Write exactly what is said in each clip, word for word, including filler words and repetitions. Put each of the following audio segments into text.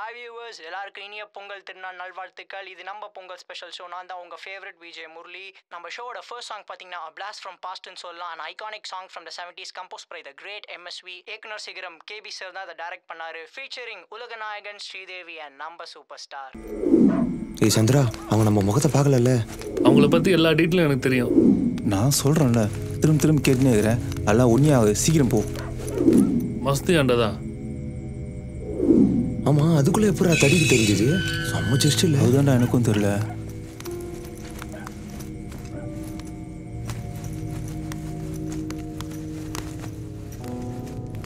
Hi viewers, எல்லாருக்கும் இனிய பொங்கல் திருநாள் நல்வாழ்த்துக்கள். இது நம்ம பொங்கல் ஸ்பெஷல் ஷோ. நான் தான் உங்க ஃபேவரட் விஜய் முரளி. நம்ம ஷோவோட ஃபர்ஸ்ட் சாங் பார்த்தீங்கன்னா A Blast from Past ன்னு சொல்லலாம். An iconic song from the seventies composed by the great M S V. ஏக்கனர் சிகரம் K B சார் தான் அதை டைரக்ட் பண்ணாரு. Featuring உலகநாயகன் ஸ்ரீதேவி and நம்ம சூப்பர் ஸ்டார். ஏய் சந்திரா, அவங்க நம்ம முகத்தை பார்க்கலல்ல. அவங்கள பத்தி எல்லா டீடைலும் எனக்கு தெரியும். நான் சொல்றேன்ல, திரும்ப திரும்ப கேட்டுனே இருக்கேன். எல்லாம் ஒண்ணியாக சீக்கிரம் போ. மஸ்தி ஆண்டதா. ஆமா, அதுக்குள்ள எப்படா தடிக்கு தெரிஞ்சது? செம்ம ஜஸ்ட் இல்லை. அதுதான்டா எனக்கும் தெரியல.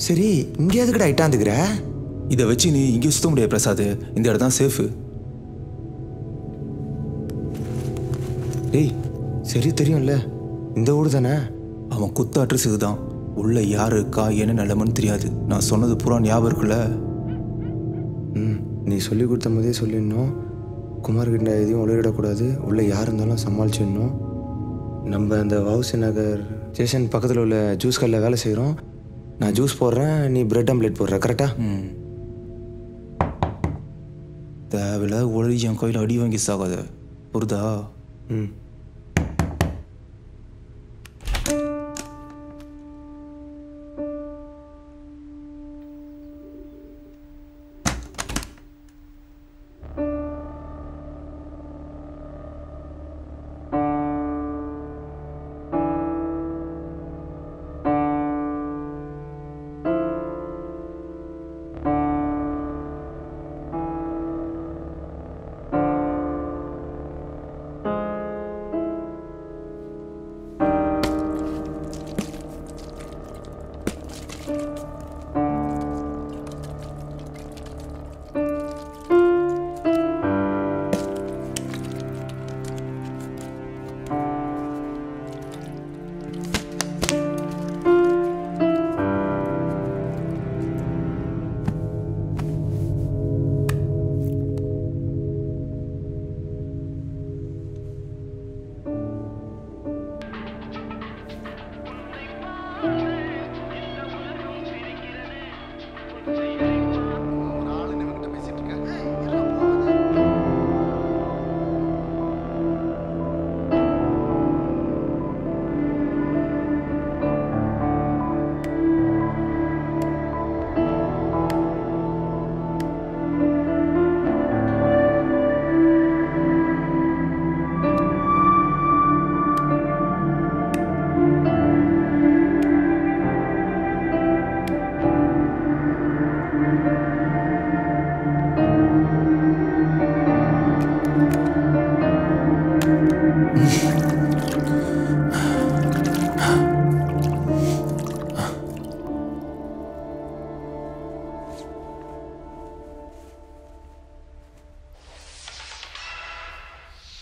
சரி, இங்கே எதுக்கடா இட்டாந்துக்கிற? இதை வச்சு நீ இங்கே சுத்த முடியாது பிரசாத். இந்த இடம் தான் சேஃபு. டேய் சரி, தெரியும்ல இந்த ஊர் தானே. அவன் குத்த அட்ரஸ் இதுதான். உள்ள யார் இருக்கா என்ன நிலமன்னு தெரியாது. நான் சொன்னது பூரா ஞாபகம் இருக்குல்ல? ம், நீ சொல்லி கொடுத்த போதே சொல்லிடணும். குமார்கிட்ட எதையும் உலகிடக்கூடாது. உள்ளே யார் இருந்தாலும் சமாளிச்சிடணும். நம்ம அந்த வவுசி நகர் ஸ்டேஷன் பக்கத்தில் உள்ள ஜூஸ் கல்லில் வேலை செய்கிறோம். நான் ஜூஸ் போடுறேன், நீ பிரெட் ஆம்லேட் போடுற, கரெக்டா? ம், தேவையில்ல ஒளி என் கோயில் அடி வாங்கி சாகாது. புரிதா? ம்.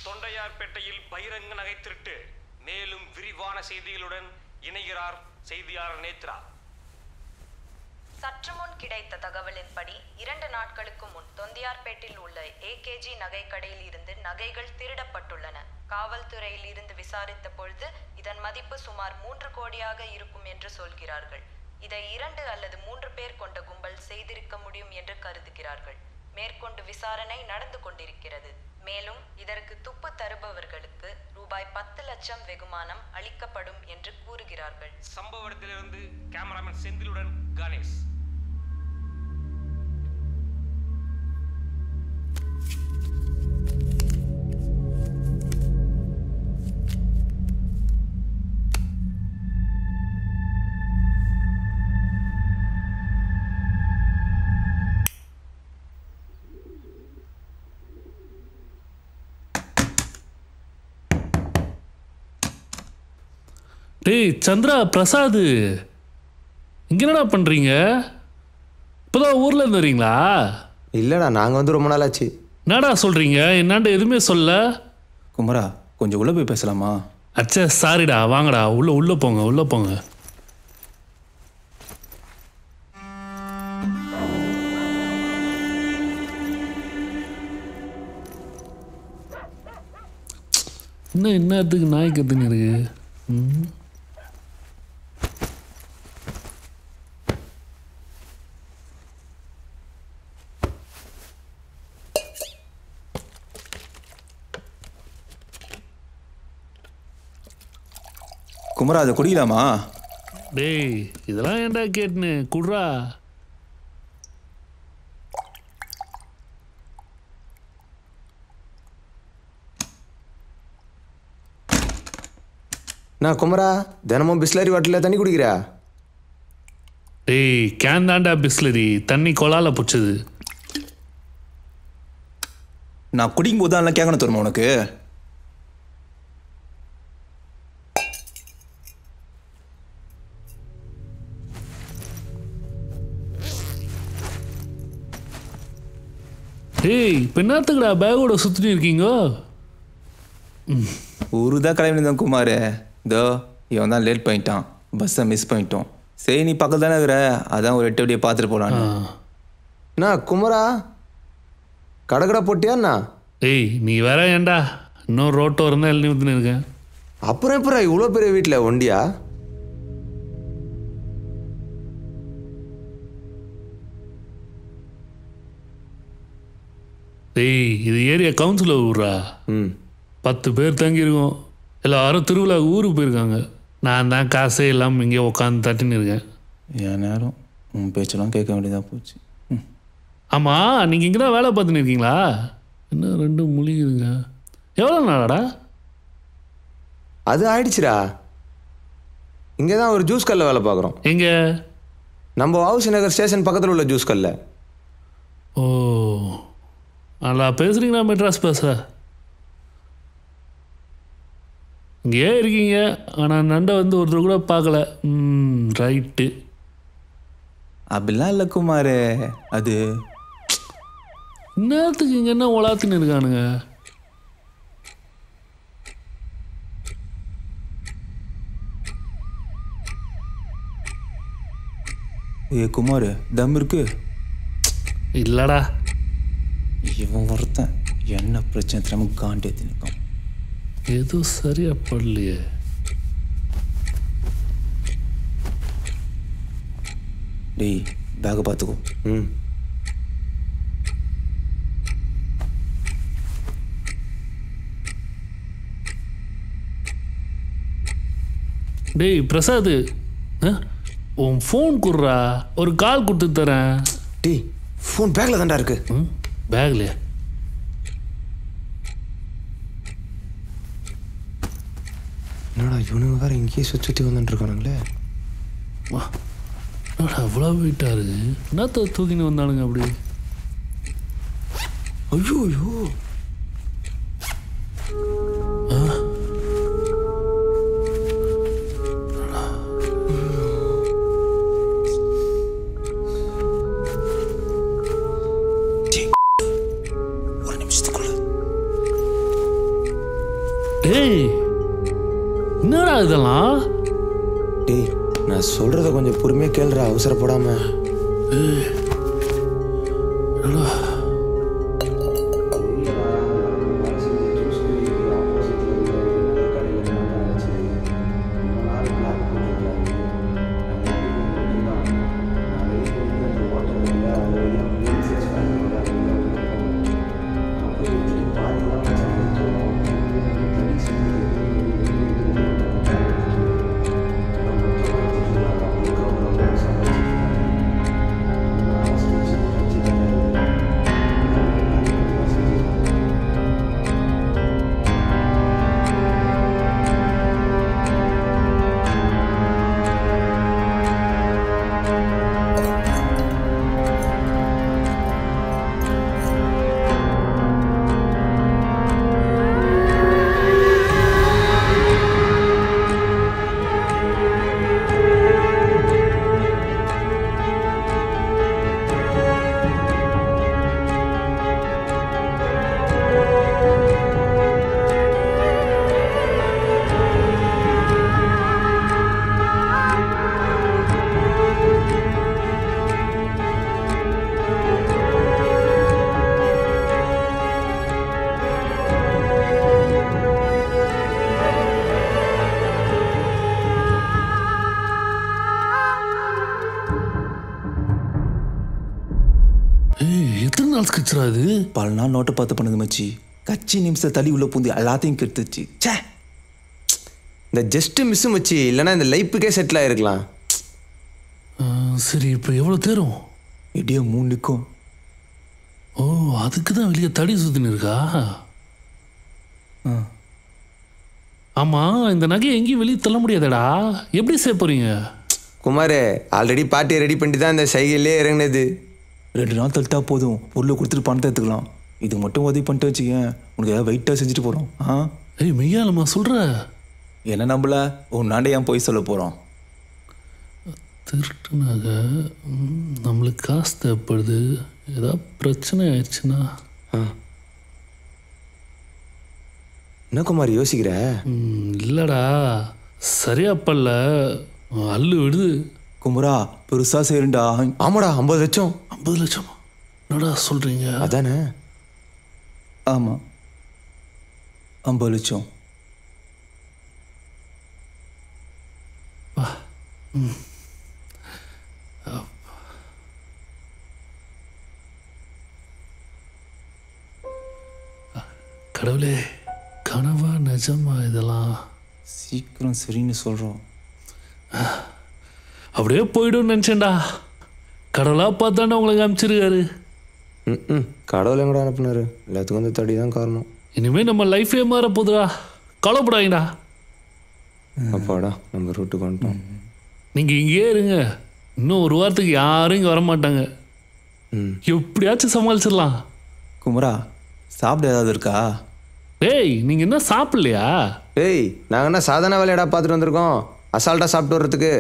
தொண்டையார்பேட்டையில் பகிரங்க நகை திருட்டு மேலும் விரிவான செய்திகளுடன் இணைகிறார் செய்தியாளர் நேத்ரா. சற்று முன் கிடைத்த தகவலின்படி இரண்டு நாட்களுக்கு முன் தொண்டையார்பேட்டில் உள்ள ஏகேஜி நகைக்கடையில் இருந்து நகைகள் திருடப்பட்டுள்ளன. காவல்துறையில் இருந்து விசாரித்த பொழுது இதன் மதிப்பு சுமார் மூன்று கோடியாக இருக்கும் என்று சொல்கிறார்கள். இதை இரண்டு அல்லது மூன்று பேர் கொண்ட கும்பல் செய்திருக்க முடியும் என்று கருதுகிறார்கள். மேற்கொண்டு விசாரணை நடந்து கொண்டிருக்கிறது. மேலும் இதற்கு துப்பு தருபவர்களுக்கு ரூபாய் பத்து லட்சம் வெகுமானம் அளிக்கப்படும் என்று கூறுகிறார்கள். சம்பவ இடத்திலிருந்து கேமராமேன் செந்திலுடன் கணேஷ். டேய் சந்திரா பிரசாத், இங்கே என்னடா பண்ணுறீங்க? இப்போதான் ஊரில் இருந்து வரீங்களா? இல்லைடா, நாங்கள் வந்து ரொம்ப நாளாச்சு. என்னடா சொல்கிறீங்க? என்னான்ட்டு எதுவுமே சொல்ல. குமரா, கொஞ்சம் உள்ளே போய் பேசலாமா? அச்சா சாரிடா, வாங்கடா உள்ளே உள்ளே போங்க உள்ளே போங்க. இன்னும் என்னத்துக்கு நாய் கத்துன்னு இருக்கு? ம், குமரா அத குடிக்கலாமா? டேய் இதெல்லாம் ஏன்டா கேட்னே குடுறா. நான் குமரா தினமும் பிஸ்லரி வாட்டர்ல தண்ணி குடிக்குறா. டேய் கேன் தான்டா பிஸ்லரி தண்ணி கோலால புடிச்சது. நான் குடிக்கும் போது அதெல்லாம் கேக்கணும் தெரியுமா உனக்கு? ஏய் பெண்ணாத்துக்குடா பேகோட சுத்திட்டு இருக்கீங்க? ஊருதான் கிளம்பினதான் குமாரே. இதோ இவன் தான் லேட் பண்ணிட்டான், பஸ்ஸை மிஸ் பண்ணிட்டோம். சரி நீ பக்கத்து தானே இருக்கிற, அதான் ஒரு எட்டு அப்படியே பார்த்துட்டு போகலான்னு. அண்ணா குமரா கடகடா போட்டியாண்ணா? ஏய் நீ வேற ஏண்டா இன்னும் ரோட்டோ இருந்தால் எழுதி ஊற்றுன்னு இருக்கேன். அப்புறம் எப்படா இவ்வளோ பெரிய வீட்டில் ஒண்டியா? டேய் இது ஏரியா கவுன்சிலர் ஊர்ரா, ம் பத்து பேர் தங்கியிருக்கோம். எல்லாரும் திருவிழா ஊருக்கு போயிருக்காங்க. நான் தான் காசே இல்லாமல் இங்கே உட்காந்து தட்டின்னு இருக்கேன். என் நேரம் உன் பேச்செல்லாம் கேட்க வேண்டியதாக போச்சு. ம் ஆமாம் நீங்கள் இங்கே தான் வேலை பார்த்துன்னு இருக்கீங்களா? இன்னும் ரெண்டு முழிக்குதுங்க. எவ்வளோ நாளாடா? அது ஆயிடுச்சுடா. இங்கே தான் ஒரு ஜூஸ் கல்ல வேலை பார்க்குறோம். எங்கே? நம்ம வாவுசி நகர் ஸ்டேஷன் பக்கத்தில் உள்ள ஜூஸ் கல்ல. ஓ நல்லா பேசுகிறீங்களா மெட்ராஸ் பாஸா? இங்கேயே இருக்கீங்க ஆனால் நண்டை வந்து ஒருத்தர் கூட பார்க்கல. ம் ரைட்டு. அப்படிலாம் இல்லை குமாரே, அது இன்னத்துக்கு இங்கே என்ன உலாத்துன்னு இருக்கானுங்க. ஏ குமார் தம் இருக்கு இல்லடா. இவன் ஒருத்தன் என்ன பிரச்சனை திறமை காண்டே தினக்கும் ஏதோ சரியா படலையே. டேய் பேக பார்த்துக்கோ. ம் டேய் பிரசாத் உன் ஃபோன் குடுறா, ஒரு கால் கொடுத்து தரேன். டேய் ஃபோன் பேக்கில் தாண்டா இருக்கு. ம் பேக்ல என்னடா இவனுங்க வேறு இங்கேயே சுற்றி வந்துட்டுருக்கானுங்களே. வா என்னடா அவ்வளோ வீட்டாக இருக்குது, என்னத்த தூக்கின்னு வந்தானுங்க அப்படி. ஐயோ ஐயோ என்னடா இதெல்லாம். டேய் நான் சொல்றத கொஞ்சம் பொறுமையா கேளுடா, அவசரப்படாம. அது பல நாள் நோட்டை பார்த்து பண்ணுது மச்சி. கட்சி நிமிஷம் தள்ளி உள்ள பூந்து எல்லாத்தையும் கெடுத்துச்சு. சே The just miss muchi, Lana and the Laipuke settler. Siri Privatero. Idiot Mundico. Oh, Adaka will get thirty Sudinirga. Ama and the Nagi will eat Talamuria. You be separating. Kumare, already party ready Penditan, the Saile Renade. Redanatal Tapodo, Ulu Kutu Pantatula. Idu Motovadi Pantachi, would have eight to send it for. Hey, Miguel Masura. என்ன நம்பல ஒரு நாண்டையா போய் சொல்ல போறோம் திருட்டுனாக நமக்கு காசு தேவைப்படுது ஏதா பிரச்சனை ஆயிடுச்சுனா என்ன குமார் யோசிக்கிற இல்லடா சரியா பல்ல அள்ளு விடுது குமரா பெருசா சேருடா ஆமாடா ஐம்பது லட்சம் ஐம்பது லட்சம் என்னடா சொல்றீங்க அதானே ஆமா ஐம்பது லட்சம் Hmm. Oh. Kadavale, kanava najama idala. Seekram serinu solrom. Avade poidum nenchenda. Kadala paatana ungalku amchirukaru. Hmm hmm. Kadavale engada anupunaru. Ellathukku andha thadi dhaan kaaranam. Inime nama life e maara podra. Kalapadainga. Appada, nama route ku vandom. நீங்க இங்கே இருங்க இன்னும் ஒரு வாரத்துக்கு யாரும் இங்க வர மாட்டாங்க எப்படியாச்சும் சமாளிச்சிரலாம் குமரா சாப்பிட ஏதாவது இருக்கா டேய் நீங்க என்ன சாப்பிடலையா டேய் நான் என்ன சாதாரண வேலையடா பாத்துட்டு வந்திருக்கோம் அசால்ட்டா சாப்பிட்டு வரதுக்கு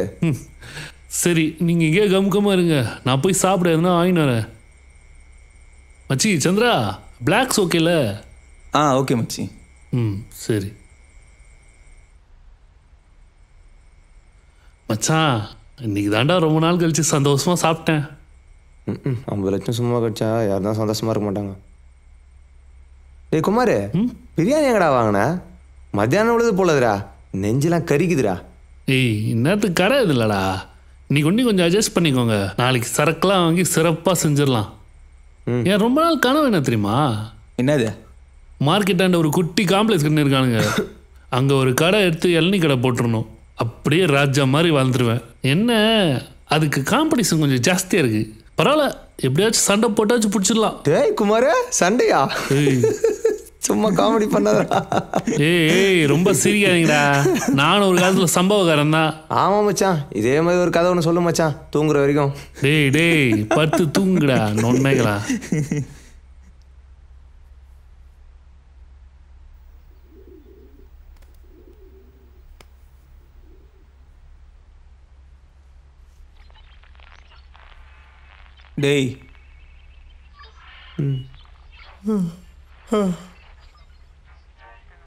சரி நீங்க இங்கே கம்கமா இருங்க நான் போய் சாப்பிட ஏதனா ஆயின வரேன் மச்சி சந்திரா Blacks ஓகேல ஆ ஓகே மச்சி ம் சரி மச்சான் இன்னைக்கு தாண்டா ரொம்ப நாள் கழிச்சு சந்தோஷமா சாப்பிட்டேன் ம் ஐம்பது லட்சம் சும்மா கச்சா யாரா சந்தோஷமா இருக்க மாட்டாங்க டேய் குமார் பிரியாணி எங்கடா வாங்குனா மத்தியானம் உள்ளது போலடா நெஞ்சலாம் கறிக்குதுடா ஏய் இன்னது கரை இல்லடா நீ கொண்டு கொஞ்சம் அட்ஜஸ்ட் பண்ணிக்கோங்க நாளைக்கு சரக்குலாம் வாங்கி சிறப்பா செஞ்சிரலாம் ஏன் ரொம்ப நாள் கனவு என்ன தெரியுமா என்னது மார்க்கெட் ஆண்ட ஒரு குட்டி காம்ப்ளெக்ஸ் கட்டி இருக்கானுங்க அங்க ஒரு கடை எடுத்து எல்னி கடை போட்டுறணும் அப்படியே ராஜா மாதிரி வாழ்ந்துருவேன் என்ன அதுக்கு காம்படிஷன் கொஞ்சம் ஜாஸ்தியா இருக்கு பரவாயில்ல எப்படியாச்சும் சண்டை போட்டாச்சு பிடிச்சிடலாம் டேய் குமாரே சண்டையா சும்மா காமெடி பண்ணாதடா ஏய் ரொம்ப சீரியஸாங்கடா நான் ஒரு காலத்துல சம்பவக்காரன் தான் ஆமா மச்சான் இதே மாதிரி ஒரு கதை ஒன்னு சொல்லு மச்சான் தூங்குற வரைக்கும் டேய் டேய் பத்து தூங்குடா நொண்மைகளா Day.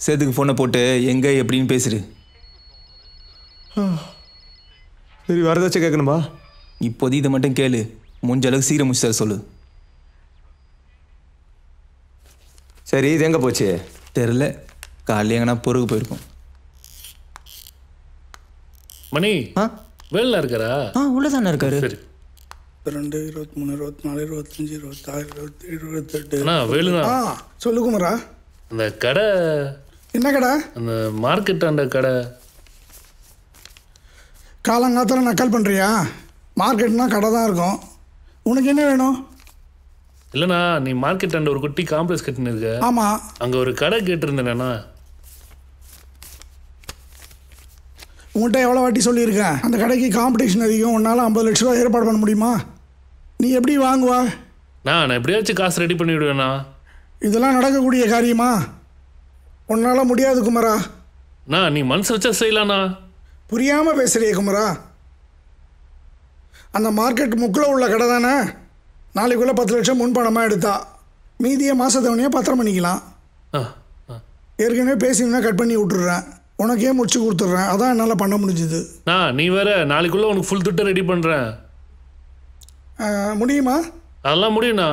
Say the phone up, Yenga, a print pastry. You are the Checkanba. You podi the mutton kelly, Munjalak serum, Mister Solo. Sari, then a poche. Terle, Carliana Puru Perco. Money, huh? Well, Largara. Ah, what is an Argara? ரெண்டு இருபத்தி மூணு இருபத்தி நாலு இருபத்தி அஞ்சு இருபத்தி ஆறு இருபத்தி ஏழு அண்ணா வேலுனா ஆ சொல்லு குமரா அந்த கடை என்ன கடை அந்த மார்க்கெட் அந்த கடை காலங்காத்தற நக்கல் பண்றியா மார்க்கெட்னா கடை தான் இருக்கும் உனக்கு என்ன வேணும் இல்லனா நீ மார்க்கெட் அந்த ஒரு குட்டி காம்ப்ளெக்ஸ் கட்டின இருக்க ஆமா அங்க ஒரு கடை கேட்டிருந்தேனா உன்கிட்ட எவ்வளோ வாட்டி சொல்லியிருக்கேன் அந்த கடைக்கு காம்படிஷன் அதிகம் உன்னால் ஐம்பது லட்ச ரூபா ஏற்பாடு பண்ண முடியுமா நீ எப்படி வாங்குவா நான் எப்படியாச்சும் காசு ரெடி பண்ணிவிடுவேண்ணா இதெல்லாம் நடக்கக்கூடிய காரியமா உன்னால் முடியாது குமரா நான் நீ மனசு வச்சா செய்யலாண்ணா புரியாமல் பேசுறியே குமரா அந்த மார்க்கெட் முக்கில் உள்ள கடை தானே நாளைக்குள்ளே பத்து லட்சம் முன்பணமாக எடுத்தா மீதியை மாதத்தவனையாக பத்திரம் பண்ணிக்கலாம் ஏற்கனவே பேசிங்கன்னா கட் பண்ணி விட்டுடுறேன் உனக்கே முடிச்சு கொடுத்துட்றேன் அதான் என்னால் பண்ண முடிஞ்சுது ஆ நீ வேற நாளைக்குள்ளே உனக்கு ஃபுல் திட்டம் ரெடி பண்ணுறேன் முடியுமா அதெல்லாம் முடியும்ண்ணா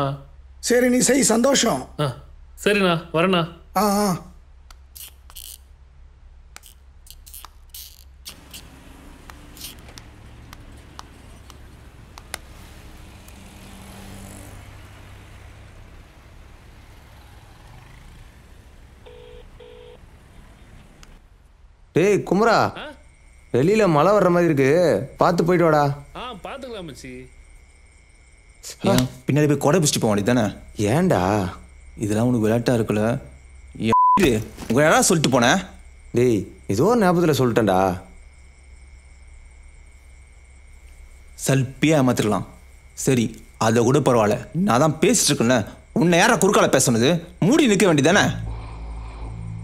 சரி நீ செய் சந்தோஷம் ஆ சரிண்ணா வரேண்ணா ஆ ஆ டேய் குமரா வெளியில மழை வர்ற மாதிரி இருக்கு பாத்து போய்ட்டு வாடா ஆ பாத்துக்கலாம் மச்சி பின்னாடி போய் கொடை பிடிச்சிட்டு போவானே தான ஏன்டா இதெல்லாம் உனக்கு விளையாட்டா இருக்குல உங்க யாரா சொல்லிட்டு போனே டேய் இதோ ஞாபகத்துல சொல்லிட்டேன்டா சல்பியா மாத்திரலாம் சரி அத கூட பரவால நான் தான் பேசிட்டு இருக்கேன்ல உன்னை யாரா குறுக்கால பேசனது மூடி நிக்க வேண்டியதானே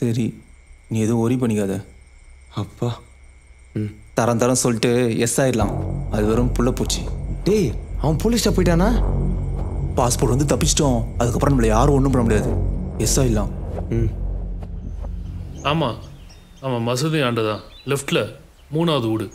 சரி நீ எதுவும் ஒரி பண்ணிக்காத அப்பா ம் தரம் தரம் சொல்லிட்டு எஸ் ஆயிடலாம் அது வெறும் புள்ள போச்சு டேய் அவன் போலீஸ்டா போயிட்டானா பாஸ்போர்ட் வந்து தப்பிச்சிட்டோம் அதுக்கப்புறம் நம்மளை யாரும் ஒன்றும் பண்ண முடியாது எஸ் ஆயிடலாம் ம் ஆமாம் ஆமாம் மசூதி ஆண்டுதான் லெஃப்டில் மூணாவது வீடு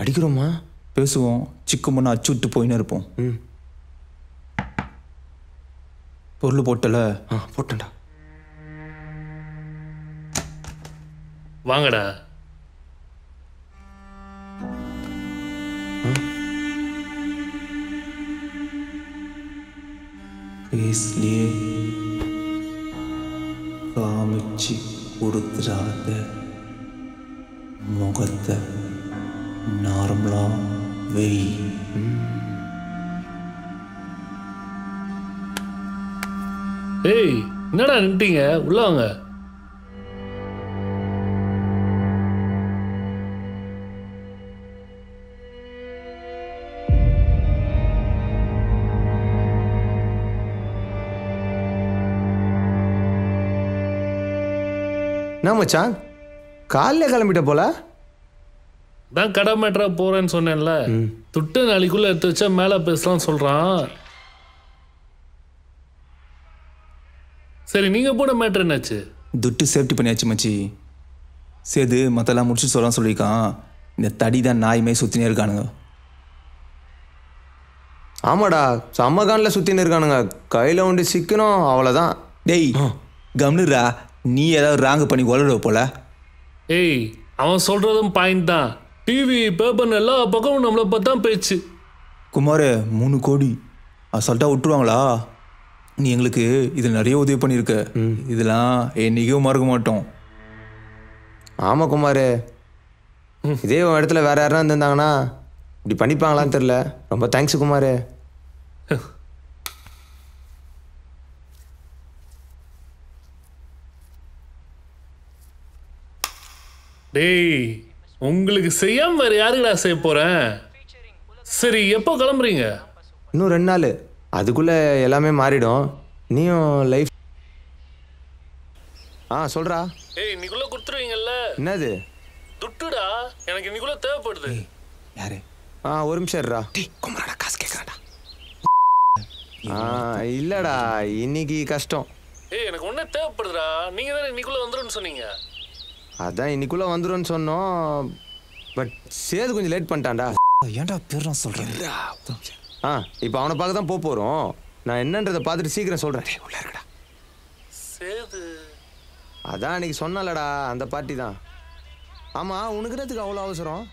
அடிக்கிறோமா பேசுவோம் சிக்குமண்ணா அச்சுட்டு போயின்னு இருப்போம் ம் பொருள் போட்டல ஆ போட்டேன்டா வாங்கடா इसलिए காமிச்சி கொடுத்துறாத முகத்தை நார்மலா வெய் ஏய் என்னடா நின்னுட்டீங்க உள்ள வாங்க என்ன மச்சான் காலைல கிளம்பிட்ட போல நான் கடை மேட்ரா போறேன்னு சொன்னேன்ல துட்டு நாளைக்குள்ள எடுத்து வச்சா மேலே பேசலாம்னு சொல்றான் சரி நீங்க போன மேட்ரு என்னாச்சு துட்டு சேஃப்டி பண்ணியாச்சு மச்சி சேது மத்தெல்லாம் முடிச்சு சொல்றான்னு சொல்லியிருக்கான் இந்த தடி தான் நாயுமே சுத்தினே இருக்கானுங்க ஆமாடா சம்மகான்ல சுத்தினே இருக்கானுங்க கையில ஒன்று சிக்கணும் அவ்வளோதான் டேய் கம்னுடா நீ ஏதாவது ராங்க் பண்ணி உலர போல ஏய் அவன் சொல்றதும் பாயிண்ட் தான் டிவி பேப்பர் எல்லா பக்கமும் நம்மளை பார்த்தா பேச்சு குமார் மூணு கோடி அசால்ட்டாக விட்டுருவாங்களா நீ எங்களுக்கு இதில் நிறைய உதவி பண்ணியிருக்க இதெல்லாம் என்னைக்கும் மறக்க மாட்டோம் ஆமாம் குமார் இதே இடத்துல வேறு யாரா இருந்திருந்தாங்கன்னா இப்படி பண்ணிப்பாங்களான்னு தெரில ரொம்ப தேங்க்ஸ் குமார் டேய் உங்களுக்கு செய்யாம வேற யாருடா செய்ய போறேன் சரி எப்போ கிளம்புறீங்க இன்னும் ரெண்டு நாள் அதுக்குள்ள எல்லாமே மாறிடும் நீயும் லைஃப் ஆ சொல்றா ஏய் நிக்குள்ள குடுத்துருவீங்கல்ல என்னது துட்டுடா எனக்கு நிக்குள்ள தேவைப்படுது யாரு ஆ ஒரு நிமிஷம் இருடா டேய் குமரடா காசு கேக்குறடா ஆ இல்லடா இன்னைக்கு கஷ்டம் ஏய் எனக்கு ஒண்ணே தேவைப்படுதுடா நீங்க தான நிக்குள்ள வந்துருன்னு சொன்னீங்க அதான் இன்னைக்குள்ள வந்துடும் சொன்னோம் பட் சேது கொஞ்சம் லேட் பண்ணிட்டான்டா ஏன்டா பேரும் சொல்கிறேன் ஆ இப்போ அவனை பார்க்க தான் போக போகிறோம் நான் என்னன்றதை பார்த்துட்டு சீக்கிரம் சொல்கிறேன் உள்ளே இருக்கடா சேது அதான் அன்னைக்கு சொன்னாலடா அந்த பார்ட்டி தான் ஆமாம் உனக்குறதுக்கு அவ்வளோ அவசரம்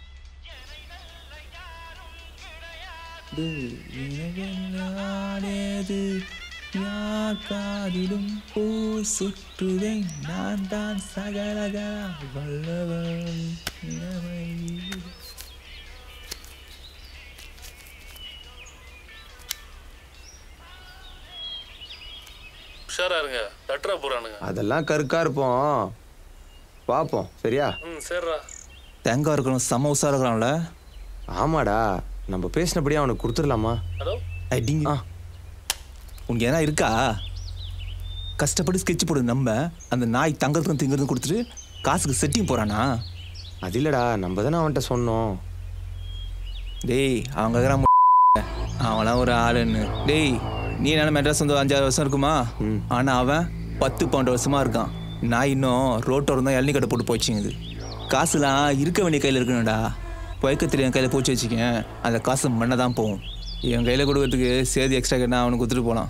காதிலும் பூ சுற்றுவேன் நான் தான் சகலகலா வல்லவன் உஷாரா இருங்க தட்டற போறானுங்க அதெல்லாம் கர்க்கா இருப்போம் பாப்போம் சரியா ம் சரிடா தேங்கா இருக்கணும் சம உஷாரா இருக்கறான்ல ஆமாடா நம்ம பேசினபடியே அவனுக்கு கொடுத்துறலாமா ஹலோ ஐடிங்க உங்களுக்கு என்ன இருக்கா கஷ்டப்பட்டு ஸ்கெட்ச் போடு நம்ம அந்த நாய் தங்கத்துக்கு திங்கிறதுக்கு கொடுத்துட்டு காசுக்கு செட்டிங் போறானா அதிலடா நம்ம தான அவன்ட்ட சொன்னோம் டேய் அவங்ககற அவளா ஒரு ஆளுன்னு டேய் நீ என்ன மெட்ராஸ் வந்து five six வருஷம் இருக்குமா ஆனா அவன் ten twelve வருஷமா இருக்கான் நான் இன்னும் ரோட்டோர்ல தான் எல்னி கட்ட போட்டு போச்சிங்குது காசுலாம் இருக்க வேண்டிய கையில இருக்குனடா பொய்க்கத்தில என் கையில போச்சு வச்சிக்கேன் அந்த காசு மண்ண தான் போவும் என் கையில கொடுக்கிறதுக்கு சேதி எக்ஸ்ட்ரா கேட்டா அவனுக்கு குத்துட்டு போலாம்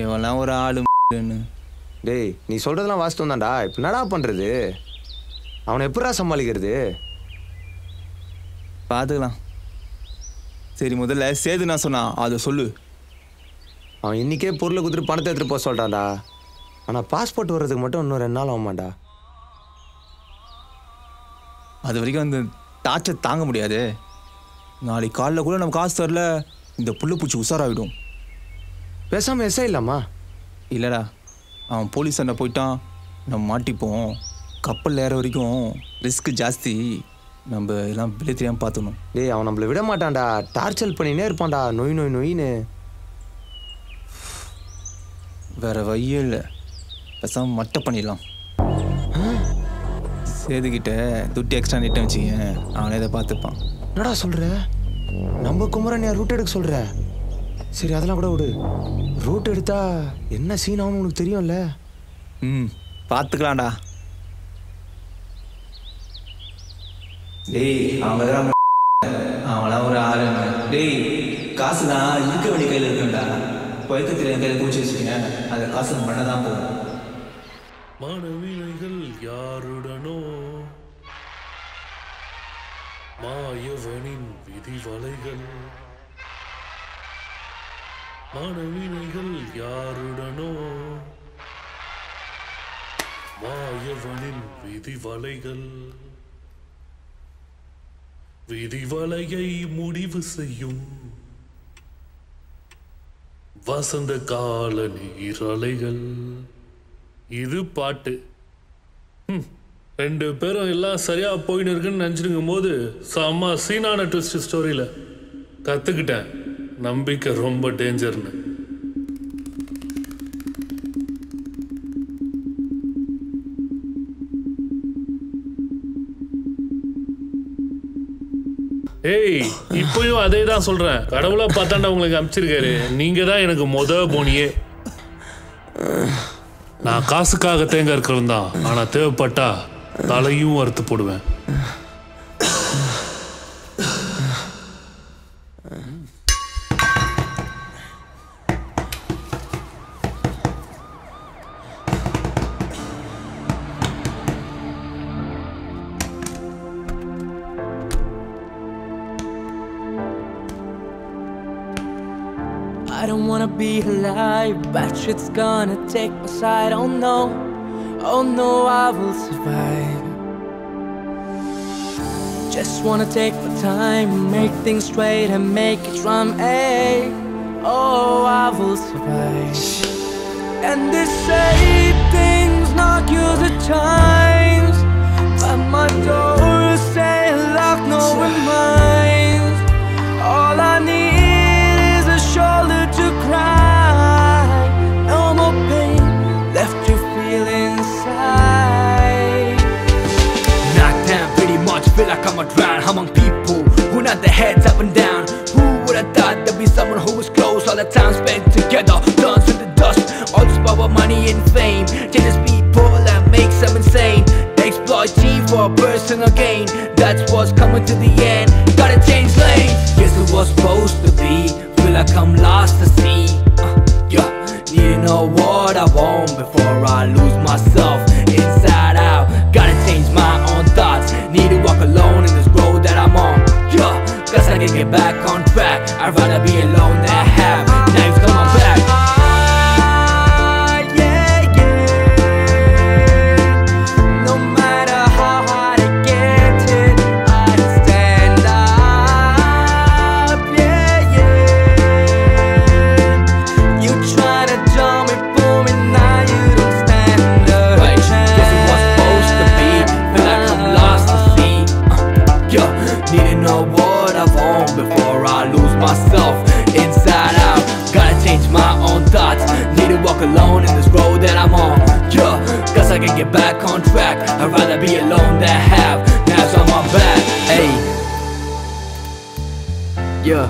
இவனா ஒரு ஆளுன்னு டேய் நீ சொல்றதெல்லாம் வாஸ்தவம் தான்டா இப்போ என்னடா பண்றது அவனை எப்பறா சமாளிக்கிறது பாத்துக்கலாம் சரி முதல்ல சேது நான் சொன்னா அத சொல்லு அவன் இன்னிக்கே பொருளை குடுத்து பணத்தை எடுத்து போக சொல்றான்டா ஆனா பாஸ்போர்ட் வரதுக்கு மட்டும் இன்னும் ரெண்டு நாள் ஆகுமாடா அது வரைக்கும் அந்த டார்ச்சை தாங்க முடியாது நாளை காலைல கூட நம்ம காசு தரல இந்த புல்லு பூச்சி உஷாராயிடும் பேசாம எஸ்ஐ இல்லாமா இல்லடா அவன் போலீஸ் அண்ணா போயிட்டான் நம்ம மாட்டிப்போம் கப்பல் ஏற வரைக்கும் ரிஸ்க் ஜாஸ்தி நம்ம எல்லாம் விளையாட்டியாம பார்த்துணும் டேய் அவன் நம்மளை விட மாட்டான்டா டார்ச்சல் பண்ணினே இருப்பான்டா நொய் நொய் நொயின்னு வேற வழியில பேசாம மட்டை பண்ணிடலாம் சேதுக்கிட்ட துட்டி எக்ஸ்ட்ரா நீட்டம் வச்சுக்க அவனே இதை பார்த்துப்பான் என்னடா சொல்கிற நம்ம குமரன் யார் ரூட் எடுக்க சொல்கிற சரி அதெல்லாம் கூட விடு ரூட் எடுத்தா என்ன சீன் ஆகும்னு உனக்கு தெரியும்ல ம் பார்த்துக்கலாம்டா டேய் அவங்க தான் அவனாம் ஒரு ஆளு டேய் காசு தான் இருக்க வேண்டிய கையில் இருக்குண்டா பைக்கத்தில் என் கையில் பூச்சி வச்சுக்கங்க அந்த காசு பண்ண தான் போதும் மனவினைகள் யாருடனோ மாயவனின் விதிவலைகள் மனவினைகள் யாருடனோ மாயவனின் விதிவலைகள் விதிவலையை முடிவு செய்யும் வசந்த கால நீரலைகள் இது பாட்டு ரெண்டு பேரும் எல்லாம் சரியா போயின்னு இருக்குன்னு நினச்சிருக்கும் போது செம்ம சீனான ட்விஸ்ட் ஸ்டோரியில் கற்றுக்கிட்டேன் நம்பிக்கை ரொம்ப டேஞ்சர்னு ஏய் இப்பயும் அதே தான் சொல்கிறேன் கடவுளை பார்த்தாண்டா உங்களுக்கு அனுப்பிச்சிருக்காரு நீங்கள் தான் எனக்கு மொதல் போனியே நான் காசுக்காக தேங்க இருக்கிறவன் தான் ஆனால் தேவைப்பட்டா தலையும் அறுத்து போடுவேன் I don't wanna be alive, but shit's gonna take my side. Oh no, oh no, I will survive. Just wanna take my time, make things straight and make it rhyme. Hey, oh, I will survive. And they say things knock you at times, but my door is still locked, no one minds. All I need. Shoulder to cry, no more pain left to feel inside. Knocked down pretty much, feel like I'm around among people who nod their heads up and down. Who would have thought there'd be someone who was close? All the time spent together, turns into dust. All this power, money and fame, jealous people that makes them insane. They exploit you for personal gain. That's what's coming to the end. Gotta change lanes. Guess it was supposed to be. Feel like I'm lost to see uh, yeah. Need to know what I want before I lose myself inside out. Gotta change my own thoughts. Need to walk alone in this road that I'm on yeah. Cause I can get back on track. I'd rather be alone than have knives on my back. Trying to draw me, pull me now. back on track. I'd rather be alone than have knives on my back. Hey, yeah,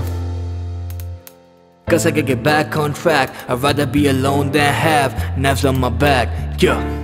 cause I can get back on track. I'd rather be alone than have knives on my back. Yeah.